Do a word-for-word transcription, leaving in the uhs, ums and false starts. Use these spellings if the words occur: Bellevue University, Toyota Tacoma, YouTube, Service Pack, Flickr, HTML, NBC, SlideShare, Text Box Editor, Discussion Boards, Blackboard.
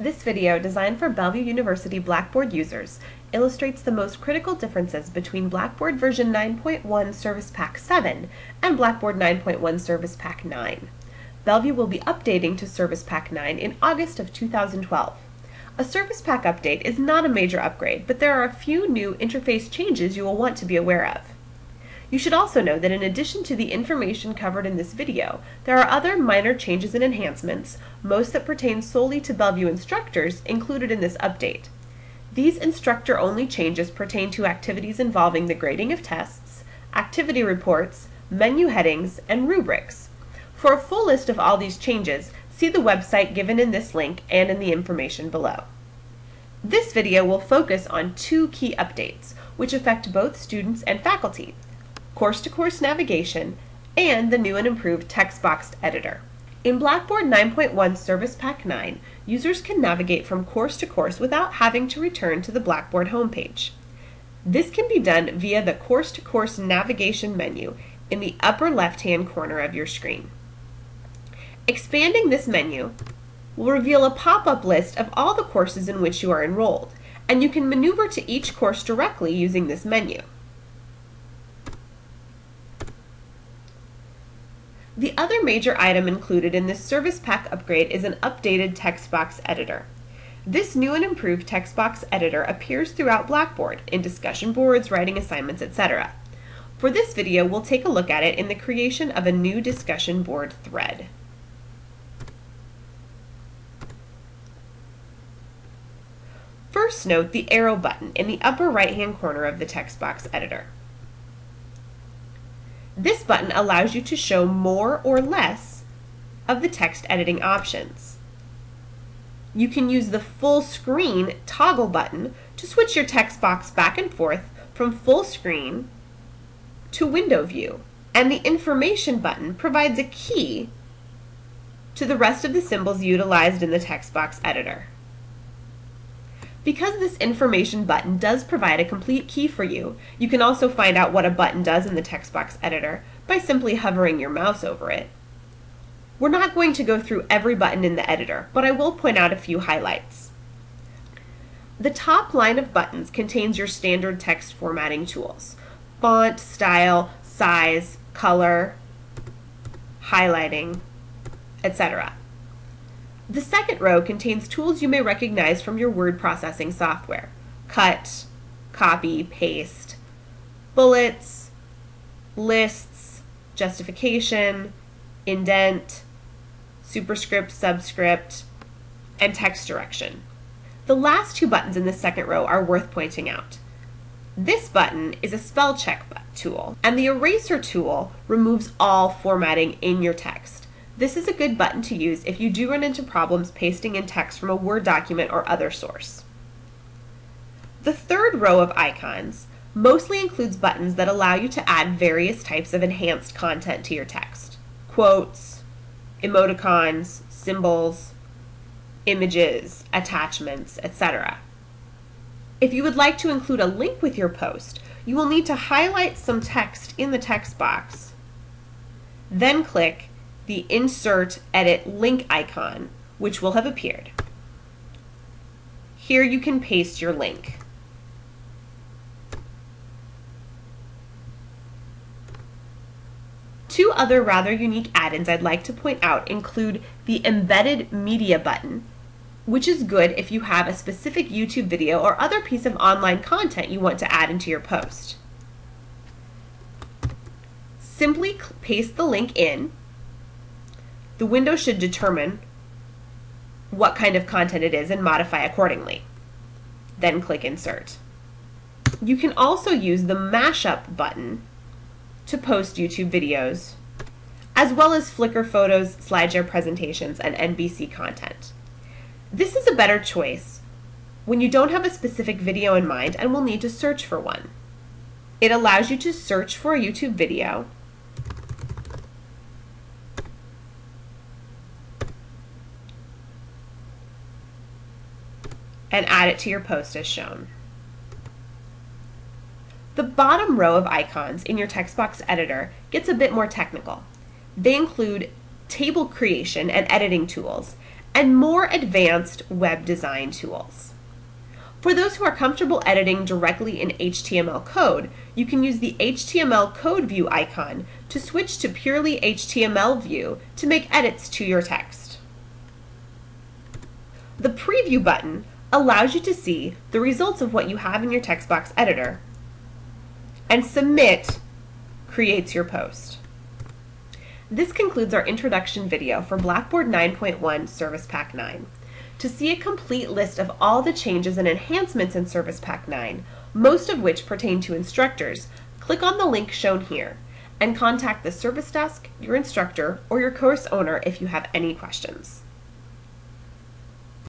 This video, designed for Bellevue University Blackboard users, illustrates the most critical differences between Blackboard version nine point one Service Pack seven and Blackboard nine point one Service Pack nine. Bellevue will be updating to Service Pack nine in August of two thousand twelve. A Service Pack update is not a major upgrade, but there are a few new interface changes you will want to be aware of. You should also know that in addition to the information covered in this video, there are other minor changes and enhancements, most that pertain solely to Bellevue instructors, included in this update. These instructor-only changes pertain to activities involving the grading of tests, activity reports, menu headings, and rubrics. For a full list of all these changes, see the website given in this link and in the information below. This video will focus on two key updates, which affect both students and faculty: course-to-course navigation, and the new and improved text box editor. In Blackboard nine point one Service Pack nine, users can navigate from course to course without having to return to the Blackboard homepage. This can be done via the course-to-course navigation menu in the upper left-hand corner of your screen. Expanding this menu will reveal a pop-up list of all the courses in which you are enrolled, and you can maneuver to each course directly using this menu. The other major item included in this Service Pack upgrade is an updated text box editor. This new and improved text box editor appears throughout Blackboard in discussion boards, writing assignments, et cetera. For this video, we'll take a look at it in the creation of a new discussion board thread. First, note the arrow button in the upper right-hand corner of the text box editor. This button allows you to show more or less of the text editing options. You can use the full screen toggle button to switch your text box back and forth from full screen to window view, and the information button provides a key to the rest of the symbols utilized in the text box editor. Because this information button does provide a complete key for you, you can also find out what a button does in the text box editor by simply hovering your mouse over it. We're not going to go through every button in the editor, but I will point out a few highlights. The top line of buttons contains your standard text formatting tools: font, style, size, color, highlighting, et cetera. The second row contains tools you may recognize from your word processing software: cut, copy, paste, bullets, lists, justification, indent, superscript, subscript, and text direction. The last two buttons in the second row are worth pointing out. This button is a spell check tool, and the eraser tool removes all formatting in your text. This is a good button to use if you do run into problems pasting in text from a Word document or other source. The third row of icons mostly includes buttons that allow you to add various types of enhanced content to your text: quotes, emoticons, symbols, images, attachments, et cetera. If you would like to include a link with your post, you will need to highlight some text in the text box, then click the Insert Edit Link icon, which will have appeared. Here you can paste your link. Two other rather unique add-ins I'd like to point out include the Embedded Media button, which is good if you have a specific YouTube video or other piece of online content you want to add into your post. Simply paste the link in. The window should determine what kind of content it is and modify accordingly. Then click Insert. You can also use the Mashup button to post YouTube videos, as well as Flickr photos, SlideShare presentations, and N B C content. This is a better choice when you don't have a specific video in mind and will need to search for one. It allows you to search for a YouTube video, and add it to your post as shown. The bottom row of icons in your text box editor gets a bit more technical. They include table creation and editing tools, and more advanced web design tools. For those who are comfortable editing directly in H T M L code, you can use the H T M L code view icon to switch to purely H T M L view to make edits to your text. The preview button allows you to see the results of what you have in your text box editor, and submit creates your post. This concludes our introduction video for Blackboard nine point one Service Pack nine. To see a complete list of all the changes and enhancements in Service Pack nine, most of which pertain to instructors, click on the link shown here and contact the service desk, your instructor, or your course owner if you have any questions.